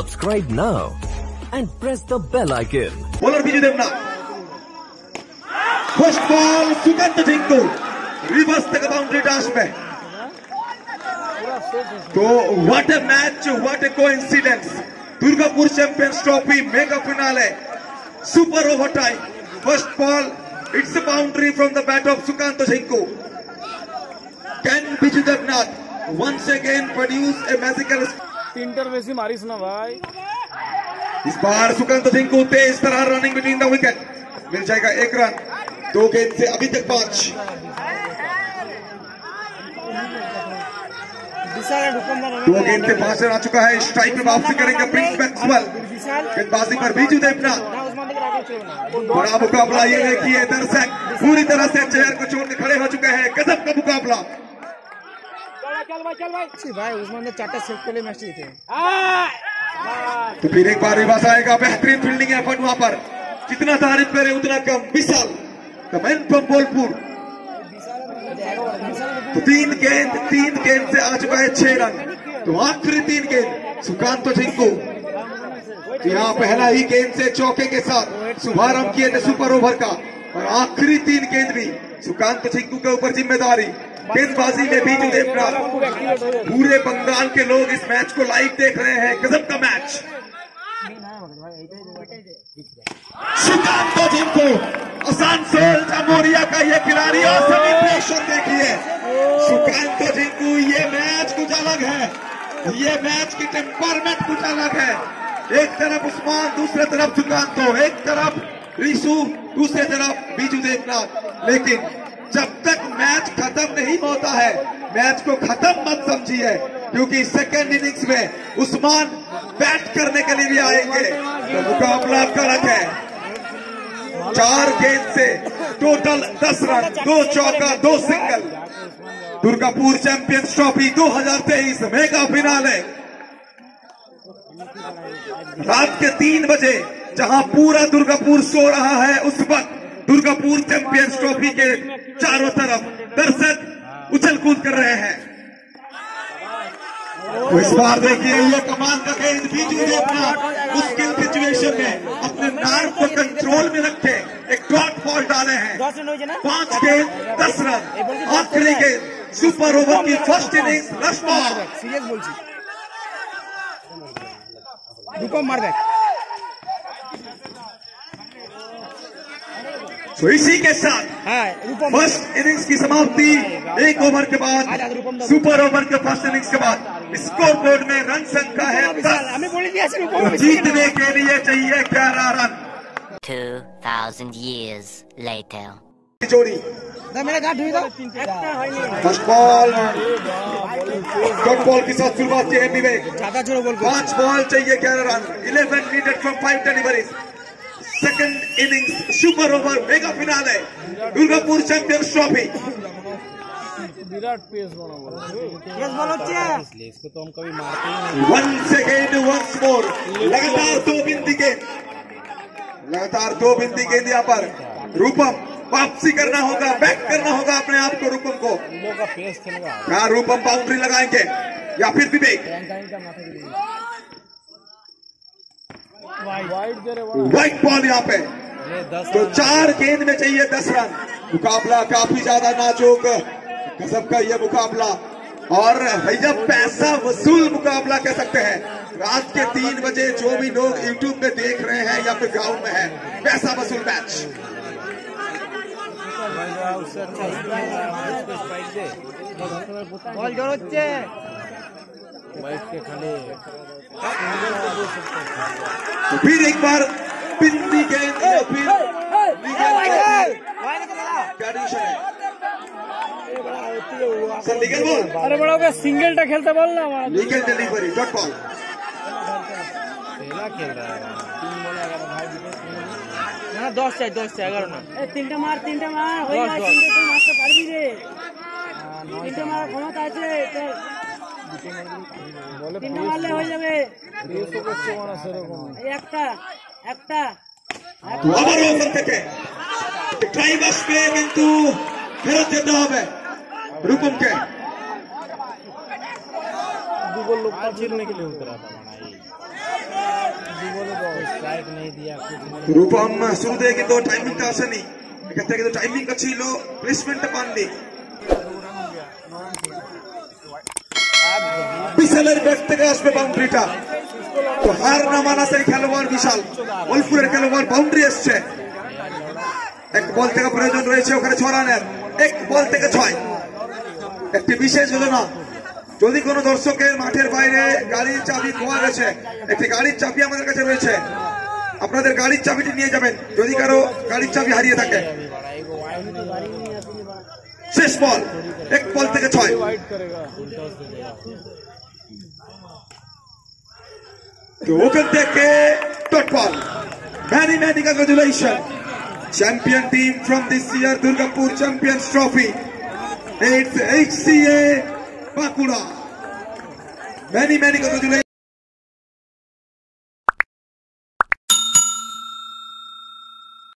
Subscribe now and press the bell icon. Bowler Biju Debnath. First ball Sukanta Jhinku reverse the boundary dash पे. तो what a match, what a coincidence. Durgapur Champions Trophy mega finale. Super overtime. First ball, it's a boundary from the bat of Sukanta Jhinku. Can Biju Debnath once again produce a magical intervention? मारिस ना भाई. इस बार Sukanta Jhinku तेज तरह running between the wicket मिल जाएगा एक run. दो गेंद से अभी तक 5. दो गेंद से 5 रन आ चुका है. स्ट्राइक में वापसी करेंगे प्रिंस मैक्सवेल. गेंदबाजी पर बीजू देवनाथ. बड़ा मुकाबला ये है कि दर्शक पूरी तरह से चेयर को छोड़ने खड़े हो चुके हैं. गजब का मुकाबला. तो फिर एक बार रिवर्स आएगा. बेहतरीन फील्डिंग है फटवा पर. जितना तारीफ करे उतना कम. Vishal the man from Bolpur. तो 3 गेंद से आ चुका है 6 रन. तो आखिरी 3 गेंद सुकांत झिंकू. यहाँ पहला ही गेंद से चौके के साथ शुभारंभ किए थे सुपर ओवर का. और आखिरी 3 गेंद भी सुकांत झिंकू के ऊपर जिम्मेदारी. गेंदबाजी में बीजू देवनाथ. पूरे बंगाल के लोग इस मैच को लाइव देख रहे हैं. गजब का मैच. सुकांत झिंकू आसानसोल जामोरिया का ये खिलाड़ी. औसम इंप्रेशन देखिए. सुकांत झिंकू ये मैच कुछ अलग है. ये मैच की टेम्परमेंट कुछ अलग है. एक तरफ उस्मान, दूसरे तरफ सुकांतो. एक तरफ रिशु, दूसरे तरफ बीजू देवनाथ. लेकिन जब तक मैच खत्म नहीं होता है मैच को खत्म मत समझिए. क्योंकि सेकेंड इनिंग्स में उस्मान बैट करने के लिए भी आएंगे. तो मुकाबला कड़क है. 4 गेंद से टोटल 10 रन, 2 चौका, 2 single. Durgapur champions trophy 2023 mega finale. रात के 3 बजे जहां पूरा दुर्गापुर सो रहा है उस वक्त दुर्गापुर चैंपियंस ट्रॉफी के चारों तरफ दर्शक उछल कूद कर रहे हैं. तो इस बार देखिए ये कमान का खेल. बीजू देवनाथ मुश्किल सिचुएशन में अपने नार्व को कंट्रोल में रखे एक डॉट बॉल डाले हैं. 5 गेंद 10 रन. आखिरी गेंद सुपर ओवर की फर्स्ट इनिंग्स. रश्मा रुपम मार दे. तो इसी के साथ फर्स्ट इनिंग्स की समाप्ति. 1 ओवर के बाद सुपर ओवर के फर्स्ट इनिंग्स के बाद स्कोर बोर्ड में रन संख्या है 10. तो जीतने के लिए चाहिए 11 रन. 2000 years later. जोड़ी फर्स्ट बॉल डॉट बॉल के साथ शुरुआत की है बिबेक. 5 बॉल चाहिए 11 run. 11 needed from 5 deliveries. Second innings super over mega finale Durgapur champions trophy. Virat pace ball इसको तो हम कभी मारते ही नहीं. 1 सेकेंड 1 स्कोर. लगातार दो बिंदी गेंद. यहाँ पर रूपम वापसी करना होगा. बैक करना होगा अपने आप को. रूपम को क्या रूपम बाउंड्री लगाएंगे या फिर विवेक? वाइट बॉल यहाँ पे. तो 4 गेंद में चाहिए 10 रन. मुकाबला काफी ज्यादा नाजुक. गजब का ये मुकाबला और भैया पैसा वसूल मुकाबला कह सकते हैं. रात के 3 बजे जो भी लोग यूट्यूब पे देख रहे हैं या फिर ग्राउंड में है पैसा वसूल मैच. फिर एक बार बिंदी गेंद. अरे बड़ा हो गया. सिंगल टा खेलता बॉल ना हमारा. लीगल डिलीवरी डॉट बॉल खेल रहा है. 10 चाहिए 11 ना. तीन टा मार वही मार. तीन टा मार कौन था जे तीन टा मारले हो जावे. एक टा ओवर ओवर থেকে ট্রাই বাসবে কিন্তু ফেরত দিতে হবে রূপম কে. দুগোল লোক ছিড়ने के लिए उतरा था. लायक नहीं दिया कुछ। रूपम शुरू देगी तो टाइमिंग तो आशा नहीं कहते कि तो टाइमिंग अच्छी लो प्लेसमेंट पान दे বিশালের ব্যক্তিগত আসবে বাউন্ডারিটা তো হার না মানাতেই খেলোয়াড় বিশাল ওলপুরের খেলোয়াড় বাউন্ডারি আসছে এক বল থেকে প্রয়োজন রয়েছে ওখানে ছড়ানোর এক বল থেকে ছয় একটি বিশেষ ঘটনা যদি কোনো দর্শকের মাঠের বাইরে গাড়ির চাবি খোয়া গেছে একটি গাড়ির চাবি আমাদের কাছে রয়েছে আপনাদের গাড়ির চাবিটি নিয়ে যাবেন যদি কারো গাড়ির চাবি হারিয়ে থাকে শেষ বল এক বল থেকে ছয় Many congratulations, champion team from this year Durgapur Champions Trophy. It's HCA Bakura. Many congratulations.